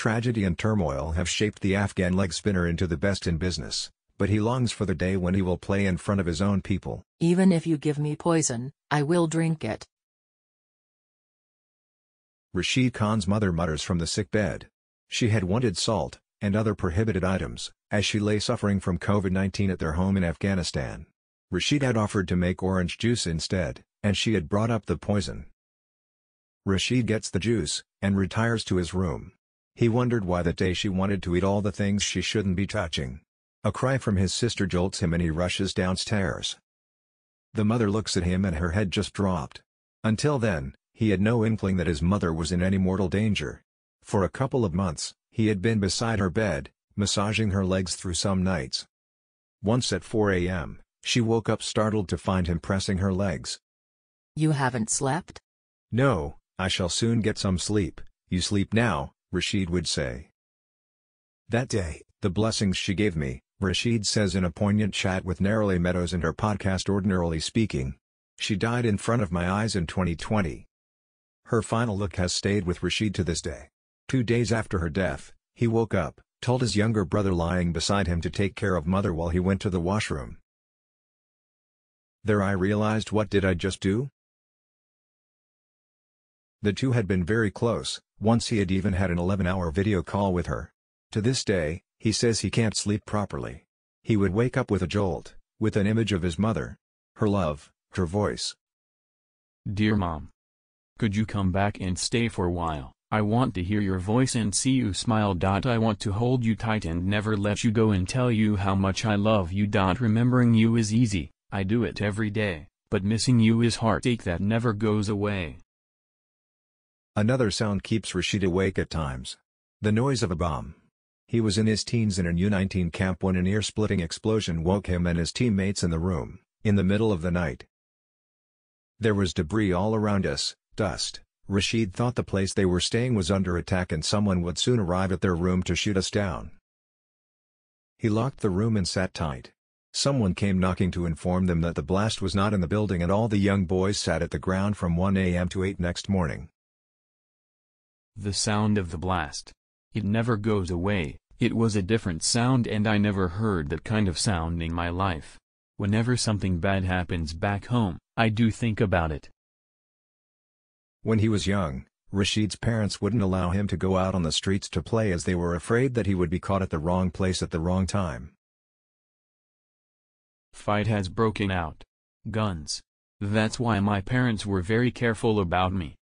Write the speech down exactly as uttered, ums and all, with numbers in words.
Tragedy and turmoil have shaped the Afghan leg spinner into the best in business, but he longs for the day when he will play in front of his own people. Even if you give me poison, I will drink it. Rashid Khan's mother mutters from the sick bed. She had wanted salt, and other prohibited items, as she lay suffering from COVID nineteen at their home in Afghanistan. Rashid had offered to make orange juice instead, and she had brought up the poison. Rashid gets the juice, and retires to his room. He wondered why that day she wanted to eat all the things she shouldn't be touching. A cry from his sister jolts him and he rushes downstairs. The mother looks at him and her head just dropped. Until then, he had no inkling that his mother was in any mortal danger. For a couple of months, he had been beside her bed, massaging her legs through some nights. Once at four A M, she woke up startled to find him pressing her legs. "You haven't slept?" "No, I shall soon get some sleep, you sleep now," Rashid would say. That day, the blessings she gave me, Rashid says in a poignant chat with Narrowly Meadows and her podcast Ordinarily Speaking. She died in front of my eyes in twenty twenty. Her final look has stayed with Rashid to this day. Two days after her death, he woke up, told his younger brother lying beside him to take care of mother while he went to the washroom. There I realized, what did I just do? The two had been very close. Once he had even had an eleven hour video call with her. To this day, he says he can't sleep properly. He would wake up with a jolt, with an image of his mother. Her love, her voice. "Dear Mom. Could you come back and stay for a while? I want to hear your voice and see you smile. I want to hold you tight and never let you go and tell you how much I love you. Remembering you is easy, I do it every day, but missing you is heartache that never goes away." Another sound keeps Rashid awake at times. The noise of a bomb. He was in his teens in a U nineteen camp when an ear-splitting explosion woke him and his teammates in the room, in the middle of the night. There was debris all around us, dust. Rashid thought the place they were staying was under attack and someone would soon arrive at their room to shoot us down. He locked the room and sat tight. Someone came knocking to inform them that the blast was not in the building, and all the young boys sat at the ground from one A M to eight next morning. The sound of the blast. It never goes away. It was a different sound, and I never heard that kind of sound in my life. Whenever something bad happens back home, I do think about it. When he was young, Rashid's parents wouldn't allow him to go out on the streets to play as they were afraid that he would be caught at the wrong place at the wrong time. Fight has broken out. Guns. That's why my parents were very careful about me.